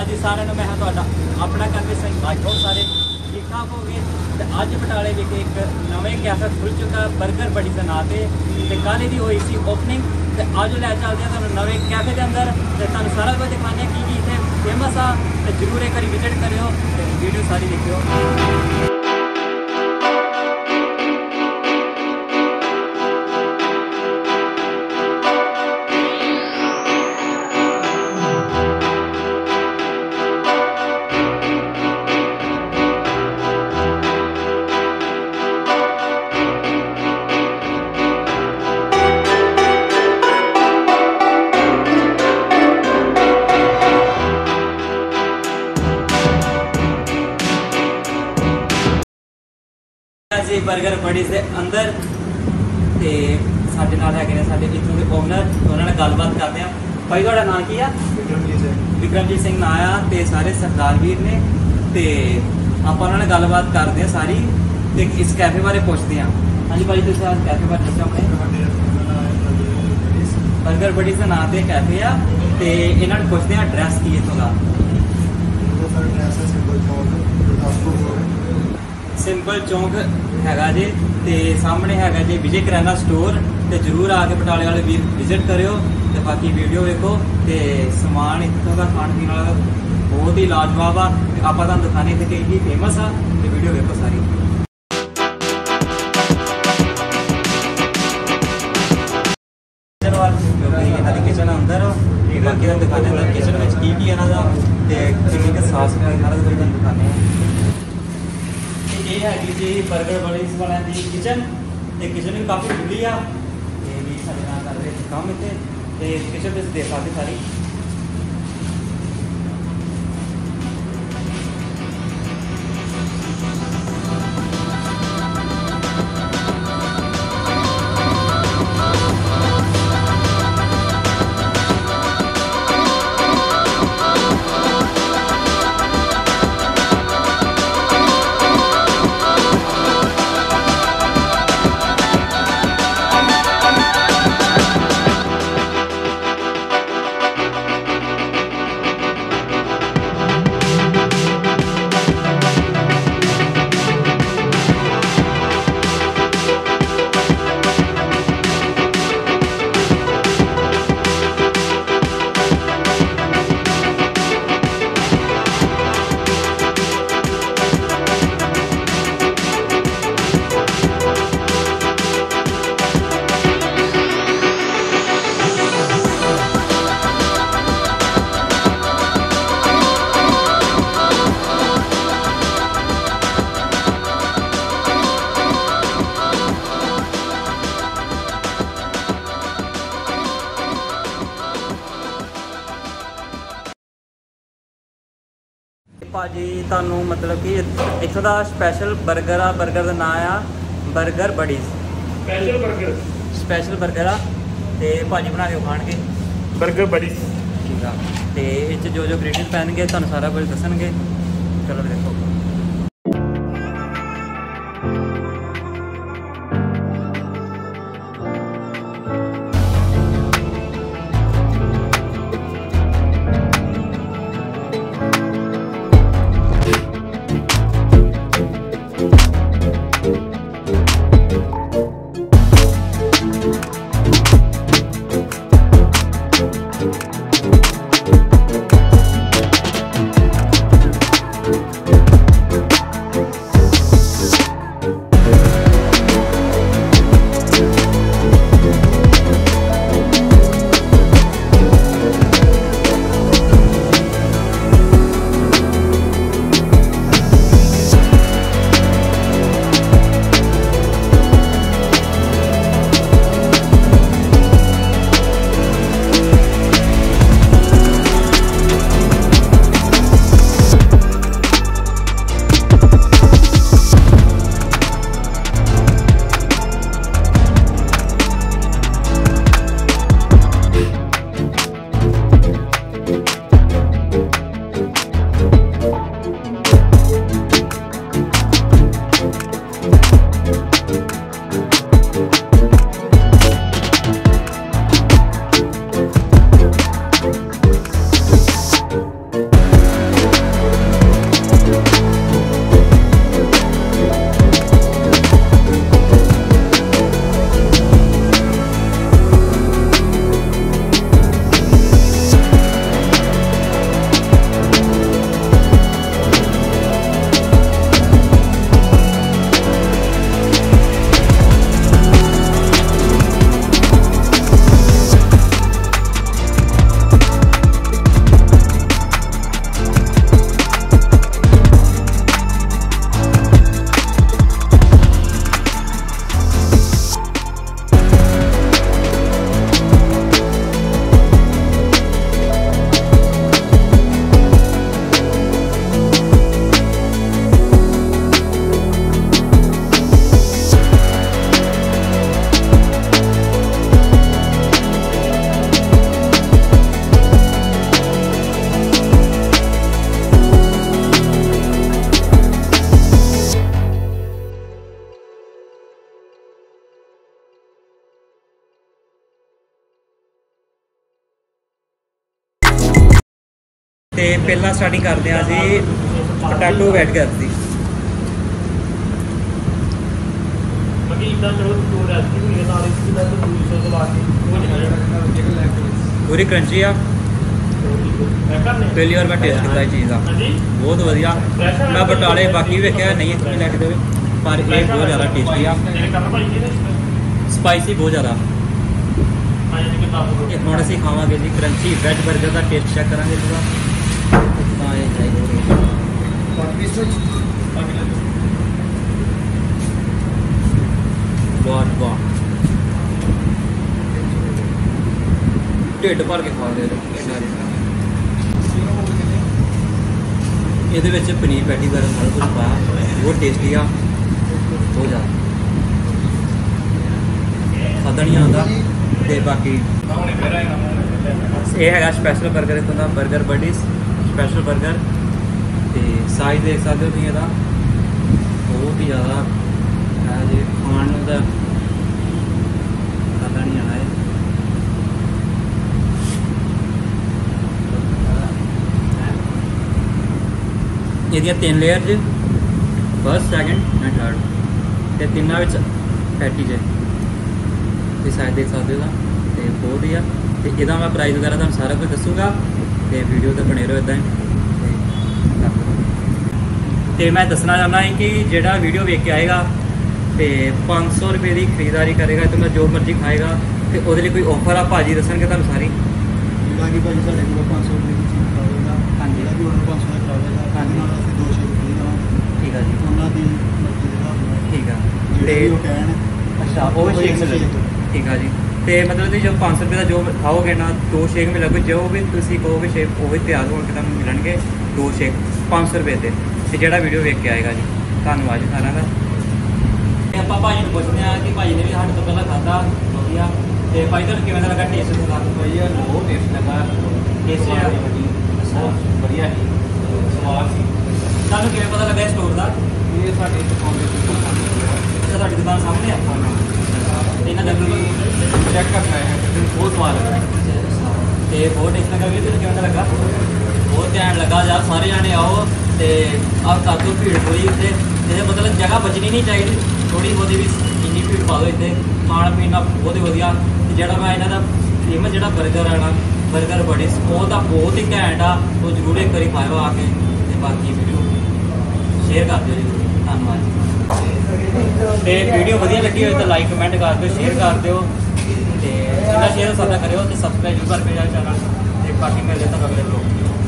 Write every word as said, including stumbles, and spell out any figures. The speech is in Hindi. ਭਰਾ ਜੀ ਸਾਰਿਆਂ ਨੂੰ ਮੈਂ ਹਾਂ ਤੁਹਾਡਾ ਆਪਣਾ ਕਰਮੇ ਸਿੰਘ ਬਾਠੋ। ਸਾਰੇ ठीक ठाक हो गए। तो अज बटाले विखे एक नवें कैफे खुल चुका बर्गर बड़ी के नाँ से, कल ही हुई सी ओपनिंग। तो अज लै चलते हैं तुम नवे कैफे के अंदर, तो तुम सारा कुछ दिखाने की इतने फेमस आ। तो जरूर एक बार विजिट करो, वीडियो सारी देखियो। बर्गर बड़ी के अंदर तो साढ़े नाल है इतों के ओनर, उन्होंने गलबात करते हैं। भाई थोड़ा नाम की है? विक्रमजीत सिंह। विक्रमजीत सिंह ना आया तो सारे सरदार वीर ने, तो आप उन्होंने गलबात करते हैं सारी, तो इस कैफे बारे पूछते हैं। हाँ जी भाई, तुम आज कैफे बारे दसो अपने। बर्गर बड़ी के नाम से कैफे आ, तो इन्होंने पूछते हैं एड्रैस की इतों का। सिंपल चौंक हैगा जे, तो सामने हैगा जे विजय किराना स्टोर। तो जरूर आके बटाले वाले भी विजिट करो, तो बाकी वीडियो देखो। तो समान इतों का खाण पीन वाला बहुत ही लाजवाब आ। आप दुकानें इतने कई ही फेमस आ, तो वीडियो देखो सारी। किचन अंदर बाकी दुकानें अंदर, किचन में की भी इन्हों का साफ सफाई सारा कुछ दुकानें। यह है जी बर्गर बड़ीज वाले की किचन। तो किचन भी काफ़ी खुली आ, भी सारे नाल कर रहे काम इतने। तो किचन भी देख सकते सारी। ਭਾਜੀ ਤੁਹਾਨੂੰ मतलब कि ਇੱਥੋਂ ਦਾ स्पैशल बर्गर आ, बर्गर का नाम आ burger buddies. Special burger, special burger आ ते ਭਾਜੀ बना के ਖਾਣਗੇ बर्गर बड़ीज। ठीक आ, ते इस जो जो ग्रेडिएंट ਪੈਣਗੇ ਤੁਹਾਨੂੰ सारा कुछ ਦੱਸਣਗੇ। चलो देखो। तो पहला स्टार्टिंग करते हैं जी पोटैटो बैटगर की। पूरी क्रंची आ पहली बार मैं टेस्ट किया चीज़ का, बहुत वधिया। मैं बटाले बाकी भी वेख्या नहीं इतने लैके दे, पर यह बहुत ज़्यादा टेस्टी आ, स्पाइसी बहुत ज़्यादा। हम असी खावे जी क्रंची वेज बर्गर का टेस्ट चेक करा बहुत बहुत ढिड भर के खा दे। ये पनीर पैटी वगैरह सारा कुछ पाया, बहुत टेस्टी आ, बहुत ज़्यादा पता नहीं आता। तो बाकी यह है स्पैशल बर्गर, इतना बर्गर बडीज स्पैशल बर्गर। तो साइज देख सकते हो तुम, बहुत ही ज़्यादा है जी, खान का पता नहीं आना। ये तीन लेयर ज फर्स्ट सैकेंड एंड थर्ड, तो तीनों पैटी ज साइज देख सकते हो, तो बहुत ही है। तो यदा मैं प्राइस वगैरह तुम सारा कुछ दसूँगा, तो वीडियो तो बने रहो इदा ही। तो मैं दसना चाहना है कि जोड़ा वीडियो वेख के आएगा तो पाँच सौ रुपये की खरीदारी करेगा, तो मैं जो मर्जी खाएगा, तो वो कोई ऑफर आ भाजी दसन तुम सारी। बाकी भाजी साढ़े को पाँच सौ रुपये की चीज खाएगा, हाँ जी पाँच सौ खाएगा, ठीक है जी, ठीक है अच्छा वो भी शेक मिले, ठीक है जी। तो मतलब जो पाँच सौ रुपये का जो खाओगे ना, दो शेक मिलोगे, जो भी तुम कहोगे शेक वो भी तैयार होने तक मिलने, दो शेक पाँच सौ रुपये से। तो जोड़ा वीडियो वेख के आएगा जी, धन्यवाद जी सारा का। आप भाजी को पूछते हैं कि भाजी ने भी साढ़े तो पहला खाता वजिया, तो भाई तुम कि लगा टेस्ट बहुत टेस्ट लगा, टेस्ट बढ़िया जी स्वाद। सू कि पता लगा स्टोर का, ये साढ़े साड़ी दुकान सामने इन्हें लगभग चेक करना है, बहुत स्वाद लगा तो बहुत टेस्ट लगा। भी तुम कि लगा बहुत ध्यान लगा यार, सारे जने आओ तो आप कर दो भीड़ थोड़ी इतने, जैसे मतलब जगह बचनी नहीं चाहिए थोड़ी बहुत भी, इन्नी भीड़ पा दो इतने, खाना पीना बहुत ही वधिया। जोड़ा मैं इन्हों का फेमस जोड़ा बर्गर है ना बर्गर बड़ी, वह तो बहुत ही घैंट आ, तो जरूर एक बार खाओ आके, बाकी वीडियो शेयर कर दो जी, धन्यवाद। तो वीडियो वधिया लगी हो तो लाइक कमेंट कर दो, शेयर कर दो, जितना शेयर हो सकता करो, तो सब्सक्राइब जरूर कर मेरा चैनल। बाकी मैं देता अगले ब्लॉग।